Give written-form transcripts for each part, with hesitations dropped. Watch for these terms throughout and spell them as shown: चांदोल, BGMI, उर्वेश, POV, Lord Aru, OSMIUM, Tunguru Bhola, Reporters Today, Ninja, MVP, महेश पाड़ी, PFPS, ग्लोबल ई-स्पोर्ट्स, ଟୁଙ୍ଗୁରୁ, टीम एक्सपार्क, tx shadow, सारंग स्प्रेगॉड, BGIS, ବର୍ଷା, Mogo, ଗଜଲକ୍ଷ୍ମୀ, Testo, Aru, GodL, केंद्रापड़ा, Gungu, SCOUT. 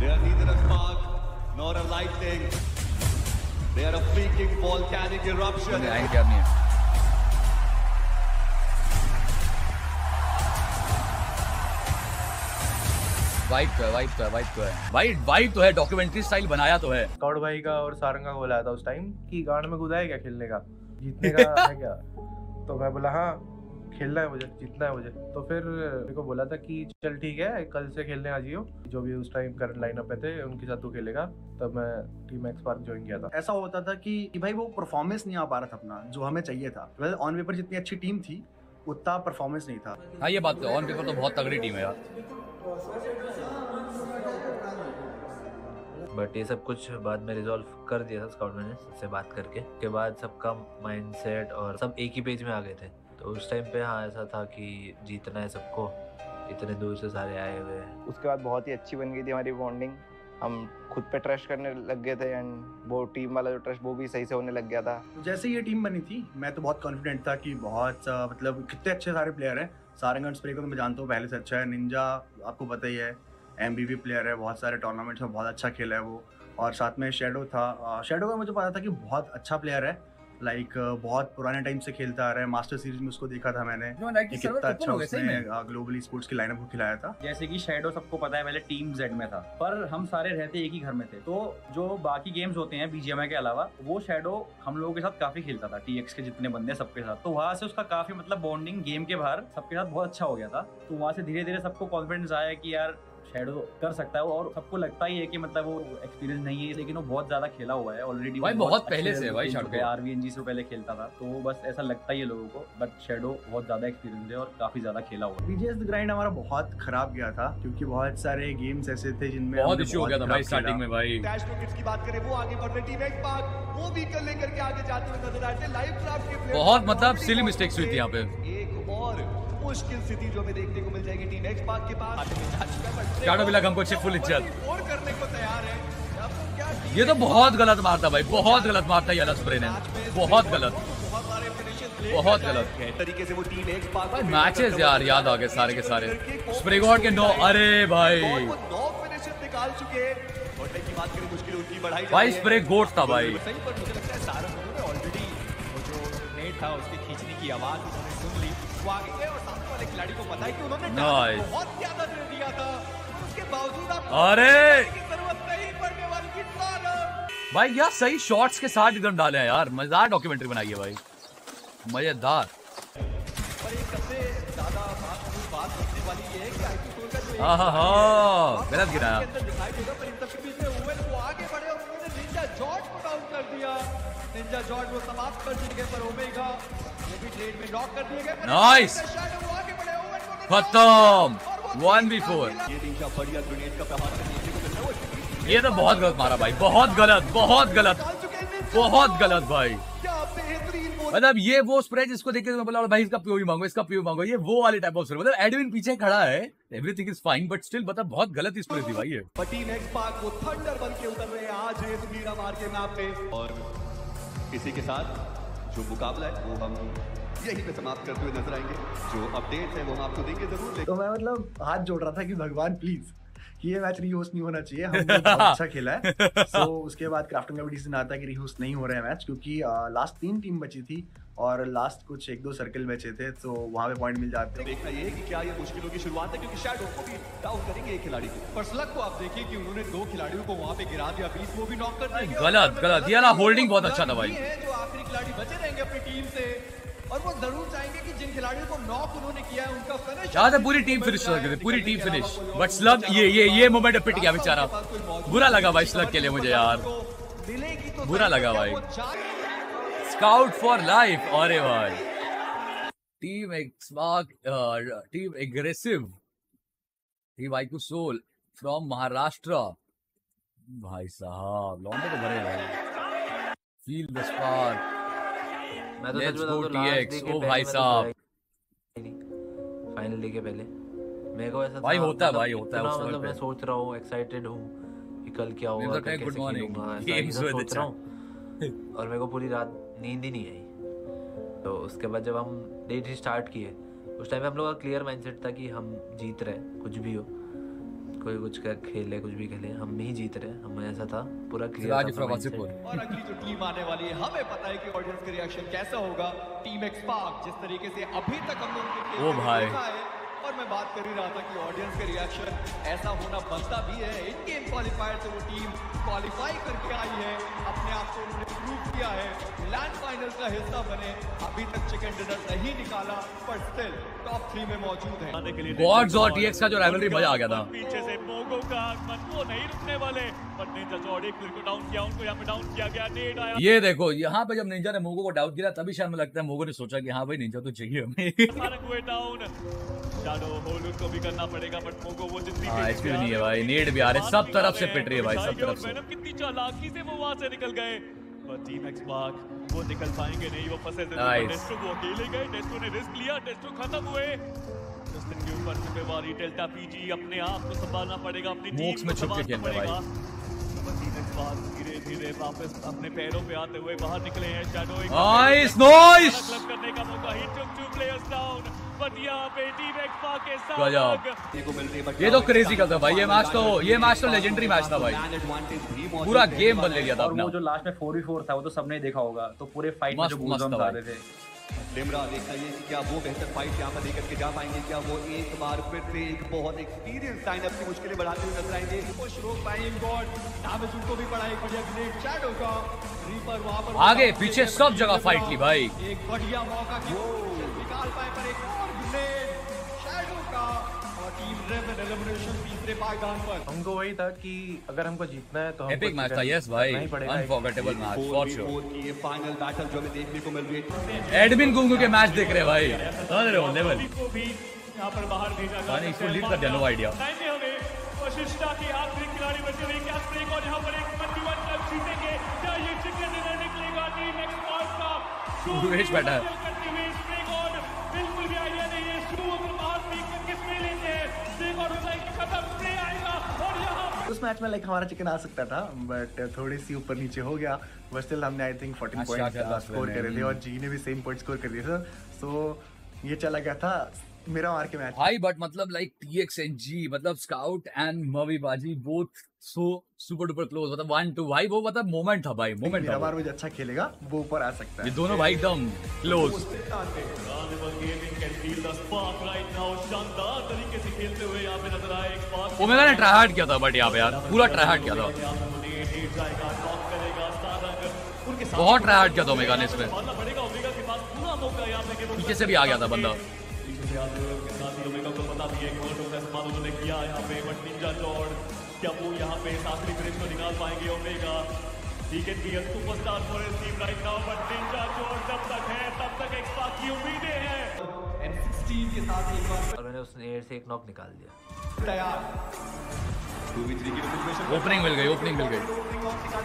They are neither a spark nor a lightning. They are a freaking volcanic eruption. Vibe तो है, vibe तो है, vibe तो है, वाइब तो है, डॉक्यूमेंट्री स्टाइल बनाया तो है। स्काउट भाई का और सारंग का बोला था उस टाइम कि गांड में कूदा है क्या खेलने का, जीतने का है क्या? तो मैं बोला हाँ खेलना है मुझे, जीतना है मुझे। तो फिर मेरे को बोला था कि चल ठीक है कल से खेलने आ जियो, जो भी उस टाइम करंट लाइनअप पे थे उनके साथ तू खेलेगा। तब मैं टीम एक्सपार्क ज्वाइन किया था। ऐसा होता था कि भाई वो परफॉर्मेंस नहीं आ पा रहा था अपना जो हमें चाहिए था। वेल ऑन पेपर जितनी अच्छी टीम थी उतना परफॉर्मेंस नहीं था। हाँ ये बात है, ऑन पेपर तो बहुत तगड़ी टीम है यार, बट ये सब कुछ बाद में रिजॉल्व कर दिया था स्काउट मैंने सबसे बात करके। उसके बाद सबका माइंडसेट और सब एक ही पेज में आ गए थे। तो उस टाइम पे हाँ ऐसा था कि जीतना है सबको, इतने दूर से सारे आए हुए हैं। उसके बाद बहुत ही अच्छी बन गई थी हमारी बॉन्डिंग, हम खुद पे ट्रस्ट करने लग गए थे एंड वो टीम वाला जो ट्रस्ट वो भी सही से होने लग गया था। जैसे ये टीम बनी थी मैं तो बहुत कॉन्फिडेंट था कि बहुत मतलब कितने अच्छे सारे प्लेयर हैं। सारंग स्प्रेगॉड को मैं जानता हूँ पहले से अच्छा है, निंजा आपको पता ही है MVP प्लेयर है, बहुत सारे टूर्नामेंट्स में बहुत अच्छा खेला है वो। और साथ में शेडो था, शेडो का मुझे पता था कि बहुत अच्छा प्लेयर है, लाइक बहुत पुराने टाइम से खेलता आ रहा है। मास्टर सीरीज में उसको देखा था मैंने कितना अच्छा उसने ग्लोबली स्पोर्ट्स की लाइनअप को खिलाया था। जैसे कि शेडो सबको पता है पहले टीम Z में था, पर हम सारे रहते एक ही घर में थे। तो जो बाकी गेम्स होते हैं BGMI के अलावा, वो शेडो हम लोगों के साथ काफी खेलता था, TX के जितने बंदे सबके साथ। तो वहाँ से उसका काफी मतलब बॉन्डिंग गेम के बाहर सबके साथ बहुत अच्छा हो गया था। तो वहाँ से धीरे धीरे सबको कॉन्फिडेंस आया कि यार शेडो कर सकता है। और सबको लगता ही है कि मतलब वो एक्सपीरियंस नहीं है, लेकिन वो बहुत ज्यादा खेला हुआ है ऑलरेडी। भाई बहुत पहले से भाई शेडो RVNG से पहले खेलता था, तो बस ऐसा लगता ही है लोगों को। बट शेडो बहुत ज्यादा एक्सपीरियंस है और काफी ज्यादा खेला हुआ है। बीजेएस ग्राइंड हमारा बहुत खराब गया था क्योंकि बहुत सारे गेम्स ऐसे थे जिनमें बहुत इशू हो गया था भाई स्टार्टिंग में। भाई डैश रॉकेट्स की बात करें, वो आगे बढ़ रहे टीम एक्सपार्क, वो भी कर लेकर के आगे जाते हुए नजर आते। लाइव क्राफ्ट के बहुत मतलब सिली मिस्टेक्स हुई थी यहाँ पे। एक और मुश्किल स्थिति जो हमें देखने को मिल जाएगी टीम एक्सपार्क के पास। शाडो मिला गंगू से फुल इज्जत करने को तैयार है। ये तो बहुत गलत मारता भाई, बहुत गलत मारता ये स्प्रे ने, बहुत गलत, बहुत गलत तरीके से वो टीम एक्सपार्क भाई। मैचेस यार याद आ गए सारे के सारे। स्प्रेगॉड के 9, अरे भाई 9 फिनिशर निकाल चुके हैं। घोड़े की बात करें मुश्किल उनकी बढ़ाई भाई, स्प्रेगॉड था भाई सही। पर मुझे लगता है सारा उन्होंने ऑलरेडी वो जो नेट था उसके खींचने की आवाज उन्होंने सुन ली, वो आगे गए और सामने वाले खिलाड़ी को पता है कि उन्होंने बहुत ज्यादा दे दिया था, उसके बावजूद अरे जरूरत नहीं पड़ने वाली थी भाई। यार सही शॉट्स के साथ एकदम डाले हैं यार, मजेदार डॉक्यूमेंट्री बनाई है भाई, मजेदार। पर एक सबसे ज्यादा बात होने वाली ये है कि आईटी का जो गलत गिराया पर इन सबके बीच में ओवेन वो आगे बढ़े और उन्होंने निंजा जॉर्ज को डाउन कर दिया। निंजा जॉर्ज वो समाप्त कर चुके पर ओमेगा में लॉक कर दिए गए। नाइस खत्म 1v4। ये तो बहुत गलत मारा भाई, बहुत गलत, बहुत गलत, बहुत गलत भाई। मतलब ये वो स्प्रे जिसको देख के मैं बोला भाई इसका POV मांगो, इसका POV मांगो, ये वो वाली टाइप ऑफ स्प्रे। मतलब एडविन पीछे खड़ा है, everything is fine but still मतलब बहुत गलत स्प्रे थी भाई ये। टीम एक्सपार्क वो थंडर बन के उतर रहे हैं आज रेत मीरा मार के मैप पे, और इसी के साथ जो मुकाबला है वो हम यहीं पे समाप्त करते हुए नजर आएंगे। जो अपडेट है वो हम आपको देंगे जरूर। तो मैं मतलब हाथ जोड़ रहा था कि भगवान प्लीज ये मैच रिहोस्ट नहीं होना चाहिए, हमने बहुत अच्छा खेला है। उसके बाद क्राफ्टिंग का भी डिसीजन आता है कि रिहोस्ट नहीं हो रहा है मैच, क्योंकि लास्ट 3 टीम बची थी और लास्ट कुछ 1-2 सर्कल बचे थे, तो वहाँ पे पॉइंट मिल जाते हैं। देखना ये है कि क्या ये मुश्किलों की शुरुआत है, क्योंकि शायद उनको भी डाउन करेंगे एक खिलाड़ी को। पर स्लग को आप देखिए कि उन्होंने 2 खिलाड़ियों को वहाँ पे गिरा दिया, 20 वो भी नॉक कर देंगे। गलत गलत ये ना होल्डिंग बहुत अच्छा था भाई। जो आखिरी खिलाड़ी बचे रहेंगे अपनी टीम से और वो जरूर चाहेंगे कि जिन खिलाड़ियों को नॉक उन्होंने किया है उनका फिनिश। ज्यादा पूरी टीम फिनिश कर गई, पूरी टीम फिनिश। बट स्लग ये मोमेंट पिट गया बेचारा, बुरा लगा भाई स्लग के लिए मुझे यार, बुरा लगा भाई। Scout for life. अरे भाई टीम एक्सपार्क, team aggressive, team iQOO soul from Maharashtra. भाई साहब लॉन्डे तो भरे भाई। Feel the spark. मैं तो सच बताऊं तो लास्ट ओ भाई साहब फाइनल के पहले मेरे को ऐसा भाई होता है, भाई होता है। मतलब मैं सोच रहा हूं, एक्साइटेड हूं कि कल क्या होगा, कैसे खेलूंगा, सोच रहा हूं और मेरे को पूरी रात नींद ही नहीं आई। तो उसके बाद जब हम डेट स्टार्ट किए उस टाइम पे हम लोग का क्लियर माइंडसेट था कि हम जीत रहे हैं, कुछ भी हो कोई कुछ कर खेले, कुछ भी खेले, हम नहीं जीत रहे, हम ऐसा था पूरा क्लियर था। और अगली जो टीम आने वाली है हमें पता है कि ऑडियंस का रिएक्शन कैसा होगा। टीम एक्सपार्क जिस तरीके से अभी तक हम लोगों ने देखा है, और मैं बात कर ही रहा था कि ऑडियंस का रिएक्शन ऐसा होना बनता भी है। इन गेम क्वालिफायर से वो टीम क्वालिफाई करके आई है, अपने आप को उन्होंने प्रूव किया है, लैंड फाइनल का हिस्सा बने, अभी तक चिकन डिनर नहीं निकाला पर स्टिल टॉप 3 में मौजूद है। गॉड्स और टीएक्स का जो राइवलरी मजा आ गया था, पीछे से मोगो का आगमन, वो नहीं रुकने वाले, पर निंजा जो एक को डाउन किया, उनको यहां पे डाउन किया गया, नेड आया। ये देखो यहां पे जब निंजा ने मोगो को डाउन किया तभी शायद मुझे लगता है मोगो ने सोचा कि हां भाई निंजा तो चाहिए हमें। सारे हुए डाउन, शैडो होल्ड को भी करना पड़ेगा बट मोगो वो जितनी तेजी नहीं है भाई, नेड भी आ रहे सब तरफ से पिट रहे भाई, सब तरफ से। कितनी चालाकी से वो वहां से निकल गए, पर टीम एक्सपार्क वो निकल पाएंगे नहीं, वो फंसे थे। टेस्टो को अकेले गए, टेस्टो ने रिस्क लिया, टेस्टो खत्म हुए। जस्टिन के ऊपर जिम्मेवारी डेल्टा पीजी, अपने आप को संभालना पड़ेगा, अपनी टीम में छुप के खेलना पड़ेगा। धीरे-धीरे वापस अपने पैरों पे आते हुए बाहर निकले हैं शैडो, एक नाइस नाइस करने का मौका, hit two players down, but यहां पे टीम एक्सपार्क के साथ देखो मिल रही है। ये तो क्रेजी था भाई, ये मैच तो लेजेंडरी मैच था भाई, पूरा गेम बदल गया था अपना। और वो जो लास्ट में 4v4 था वो तो सबने देखा होगा, तो पूरे फाइट में जो बूम आ रहे थे। लिम्रा देखा ये कि क्या वो बेहतर फाइट यहाँ पर लेकर के जा पाएंगे, क्या वो एक बार फिर से एक बहुत एक्सपीरियंस लाइन अप की मुश्किलें बढ़ाते हुए नजर आएंगे। कुछ रोक पाएंगे गॉड, डैमेज उनको भी पड़ा, एक बढ़िया ग्रेट शैडो का रीपर वहां पर, आगे पीछे सब जगह फाइट ली भाई, एक बढ़िया मौका की निकाल पाए, पर एक और ग्रेट शैडो का हमको वही था कि अगर हमको जीतना है तो हम एपिक मैच था। यस भाई, अनफॉरगेटेबल मैच फॉर श्योर। ये फाइनल बैटल जो हमें देखने को मिल रही है, एडमिन गुंगू के मैच देख रहे भाई, समझ रहे हो लेवल को भी यहां पर बाहर भेजा गया, यानी इसको लीड कर दिया, नो आईडिया। वशिष्ठा के आखिरी खिलाड़ी बचे हुए, क्या ब्रेक और यहां पर एक 21 रन जीतेंगे, क्या ये चिकन डिनर निकलेगा टीम एक्सपार्क का? सुरेश बैठा है बिल्कुल भी आइडिया नहीं है, शुरू अगर बाहर फेंक कर किसमें लेते हैं, सेव और उसे खत्म प्ले आएगा। और यहां उस मैच में लाइक हमारा चिकन आ सकता था बट थोड़ी सी ऊपर नीचे हो गया, बट स्टिल हमने आई थिंक 14 पॉइंट्स स्कोर कर लिए, और जी ने भी सेम पॉइंट स्कोर कर दिए सर, सो ये चला गया था मेरा मार के मैच भाई। बट मतलब लाइक टीएक्स एंड जी, मतलब स्काउट एंड मवी बाजी both so super duper close, मतलब 1-2 भाई, वो मतलब मोमेंट था भाई, मोमेंट हमारे में अच्छा खेलेगा वो ऊपर आ सकता है, ये दोनों भाई एकदम क्लोज। शानदार तरीके से खेलते हुए यहां पे नजर आए एक्सपार्क, ओमेगा ने ट्राई हार्ड किया था बट यहां पे यार पूरा ट्राई हार्ड किया था, बहुत ट्राई हार्ड किया था ओमेगा ने इसमें, पीछे से भी आ गया था बंदा। क्या वो यहाँ पे आखिरी ब्रेक को निकाल पाएंगे ओमेगा? ठीक है DL superstar for his team right now, but Ninja जोर जब तक है तब तक एक्सपार्क की उम्मीदें हैं। M16 के साथ एक बार और मैंने उसने एयर से एक नॉक निकाल दिया, तैयार 2v3 की सिचुएशन, ओपनिंग मिल गई नॉक निकालते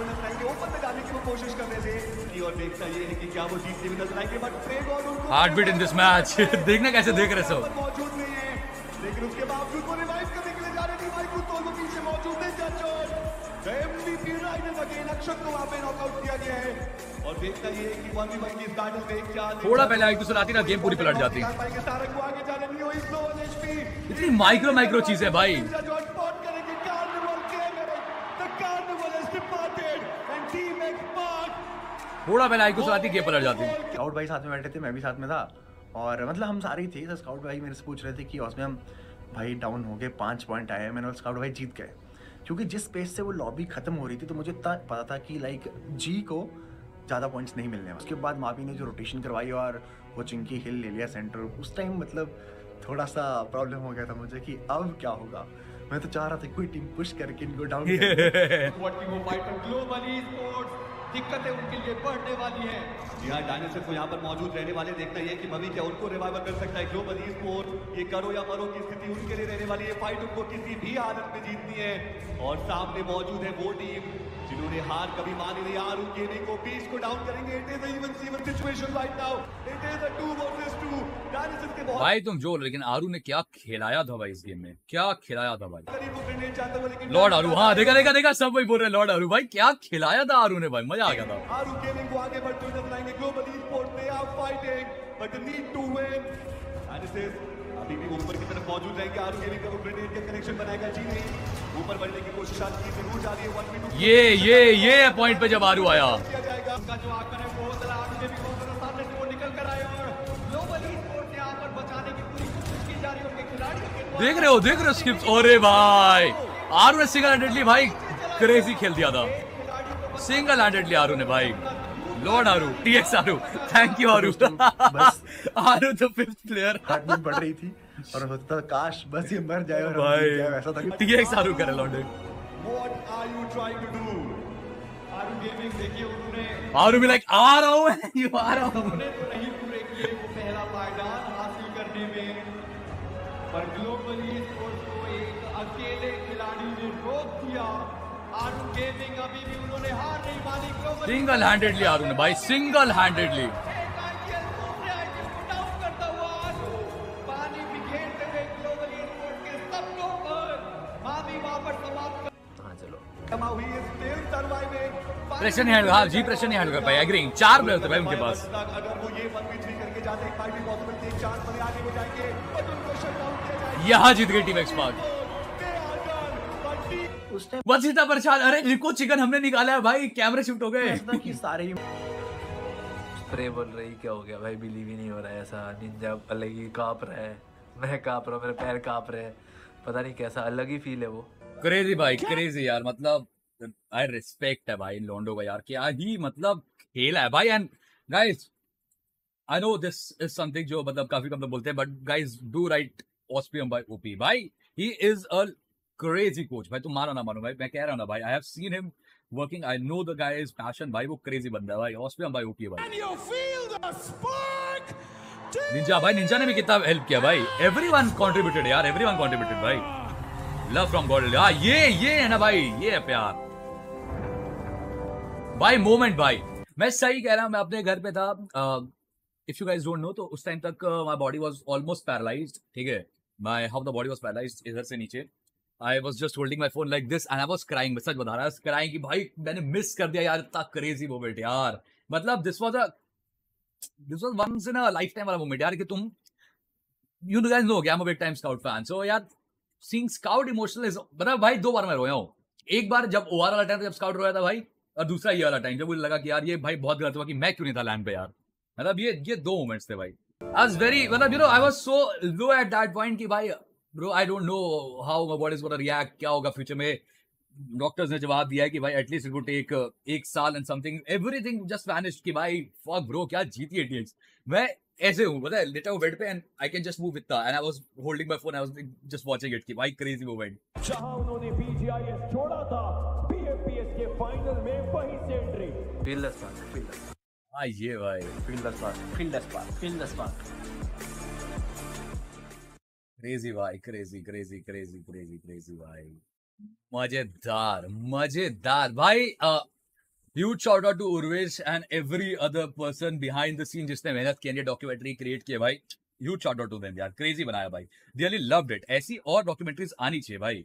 हुए नजर आएंगे, ऊपर तक जाने की कोशिश कर रहे थे, की और देखता ये है कि क्या वो जीतने में नजर आएंगे, बट फ्रेगॉड उनको heart beat in this match देखना कैसे देख रहे हो मौजूद नहीं है, लेकिन उसके बावजूद वो रिवाइव करने के लिए जा रहे थे भाई, खुद तो पीछे मौजूद है जज MVP राइडर अगेन अक्षत को वहां पे नॉकआउट किया गया है, और देखता ये कि 1v1 की इस बैटल में क्या थोड़ा पहले एक दूसरे आती ना गेम पूरी पलट जाती है, सारे को आगे जाने नहीं हो, इस लो एचपी इतनी माइक्रो चीजें भाई, शॉट करेंगे कार्निवल के में the carnival is departed and टीम एक्सपार्क, थोड़ा पहले एक दूसरे आती गेम पलट जाती है। आउट भाई साथ में बैठे थे, मैं भी साथ में था, और मतलब हम सारे ही थे। स्काउट भाई मेरे से पूछ रहे थे कि उसमें हम भाई डाउन हो गए, 5 पॉइंट आए, मैंने और स्काउट भाई जीत गए, क्योंकि जिस पेस से वो लॉबी खत्म हो रही थी तो मुझे पता था कि लाइक जी को ज़्यादा पॉइंट्स नहीं मिलने हैं। उसके बाद मावी ने जो रोटेशन करवाई और वो चिंकी हिल ले लिया सेंटर, उस टाइम मतलब थोड़ा सा प्रॉब्लम हो गया था मुझे कि अब क्या होगा। मैं तो चाह रहा था कोई टीम पुश करके इनको डाउन दिक्कतें उनके लिए बढ़ने वाली है। यहाँ डायनासोर को यहाँ पर मौजूद रहने वाले, देखना यह कि मवी क्या उनको रिवाइवल कर सकता है। ग्लोबल ई-स्पोर्ट्स ये करो या मरो की स्थिति उनके लिए रहने वाली है। फाइट उनको किसी भी हालत में जीतनी है, और सामने मौजूद है वो टीम जिन्होंने हार कभी मानी नहीं। आरू गेमिंग को 20 को डाउन करेंगे। It is a even situation right now, it is a 2 versus 2 dinosaur के भाई तुम जो, लेकिन आरू ने क्या खिलाया था भाई इस गेम में, क्या खिलाया था भाई लॉर्ड आरू। हां देखा सब वही बोल रहे हैं लॉर्ड आरू भाई, क्या खिलाया था आरू ने भाई, मजा आ गया था। आरू गेमिंग को आगे बढ़ते नजर आएंगे। ग्लोबल ई-स्पोर्ट्स they are fighting but need to win and it is अभी भी ऊपर की तरफ मौजूद रहेंगे। आरू के लिए वो ग्रेनेड का कनेक्शन बनाएगा, जी नहीं, ऊपर बढ़ने की कोशिश आती है, जरूर जा रही है 1v2। ये पॉइंट पे जब आरू आया उसका जो आकर है वो जरा आरू के भी को जरा सामने से वो निकल कर आए और ग्लोबली स्पोर्ट यहां पर बचाने की पूरी कोशिश की जा रही है उनके खिलाड़ी। देख रहे हो स्किप्स। अरे भाई आरू ने सिंगल हैंडेडली भाई क्रेजी खेल दिया था, सिंगल हैंडेडली आरू ने भाई। Lord Aaru, TX Aaru, thank you आरू। बस आरू तो फिफ्थ प्लेयर हार्डली बढ़ रही थी और होता काश बस ये मर जाए और भाई वैसा था कि टीएक्स आरू करे lord. What are you trying to do Aaru gaming. देखिए उन्होंने आरू भी लाइक आ रहा हूं एंड यू आ रहा हूं। उन्होंने तो नहीं पूरे किए वो पहला पायदान हासिल करने में, पर ग्लोबली स्पोर्ट्स को एक अकेले खिलाड़ी ने रोक दिया। आरू गेमिंग अभी भी उन्होंने हार नहीं मानी, सिंगल हैंडेडली आरू ने भाई सिंगल हैंडेडली डाउन करता हुआ आरू पानी बिखेरते हुए ग्लोबल स्पोर्ट्स के सब लोग माफी वहां पर समाप्त कर। हां चलो कमा हुई है स्टिल सर्वाइव में प्रेशर नहीं हैंडल। हां जी प्रेशर नहीं हैंडल कर पाए, एग्रीइंग। चार प्लेयर थे भाई उनके पास, अगर वो ये 1v3 करके जाते एक फाइट भी पॉसिबल थी। चार प्लेयर आगे हो जाएंगे बट उनको शट डाउन किया जाएगा। यहां जीत गई टीम एक्सपार्क। वजीता प्रसाद, अरे लिको चिकन हमने निकाला है भाई, कैमरे शिफ्ट हो गए कि सारे स्प्रे बोल रही। क्या हो गया भाई, बिलीव ही नहीं हो रहा है। ऐसा निंजा अलग ही कांप रहा है, मैं कांप रहा हूं, मेरे पैर कांप रहे हैं, पता नहीं कैसा अलग ही फील है वो। क्रेजी भाई क्रेजी यार, मतलब आई रिस्पेक्ट है भाई लोंडो का यार, क्या ही मतलब खेला है भाई। And guys I know this is something जो मतलब काफी कम लोग बोलते हैं, बट गाइस डू राइट ऑस्पियम बाय ओपी भाई। He is a crazy coach भाई, तुम्हारा ना मानो भाई, मैं कह रहा हूं ना भाई, I have seen him working, I know the guys passion भाई, वो क्रेजी बंदा है भाई। ऑस्पियम भाई ओपी भाई, निंजा भाई, निंजा ने भी कितना हेल्प किया भाई। एवरीवन कंट्रीब्यूटेड यार, एवरीवन कंट्रीब्यूटेड भाई, लव फ्रॉम गॉड। हां ये है ना भाई, ये है प्यार भाई। मोमेंट भाई मैं सही कह रहा हूं, मैं अपने घर पे था, if you guys don't know तो उस टाइम तक my body was almost paralysed, ठीक है, my how the body was paralysed इधर से नीचे। I was just holding my phone like this and I was crying. मैं सच बता रहा हूँ, crying कि भाई मैंने मिस कर दिया यार, इतना crazy moment यार, मतलब this was once in a lifetime वाला moment यार, कि तुम you guys know I'm a big time scout fan, so यार seeing scout emotional is, मतलब भाई दो बार मैं रोया हूँ, एक बार जब OR वाला टाइम, जब स्काउट रोया था भाई, और दूसरा ये वाला टाइम जब मुझे लगा कि यार ये भाई बहुत गलत हुआ कि मैं क्यों नहीं था लैंड पे यार, मतलब ये दो मोमेंट्स थे भाई। I was very, मतलब you know I was so low at that point कि भाई Bro, I don't know how my body is gonna react, क्या होगा फ्यूचर में। डॉक्टर्स ने जवाब दिया है कि भाई एटलीस्ट इट वुड टेक एक साल and something, everything just vanished कि भाई फक ब्रो क्या जीती TX। मैं ऐसे हूं पता है, लेटा हूं बेड पे and I can just move with the and I was holding my phone, I was just watching it कि भाई क्रेजी मोमेंट। जहां उन्होंने BGIS छोड़ा था PFPS के फाइनल में, वहीं से एंट्री फील्डर्स। हां ये भाई फील्डर्स क्रेजी भाई, crazy crazy crazy crazy crazy भाई, मजेदार मजेदार भाई। Huge shot out to उर्वेश and every other person behind the scene जिसने मेहनत की, डॉक्यूमेंट्री क्रिएट किए भाई, huge shot out to them यार, क्रेजी बनाया भाई, रियली लव्ड इट। ऐसी और डॉक्यूमेंट्रीज आनी चाहिए भाई,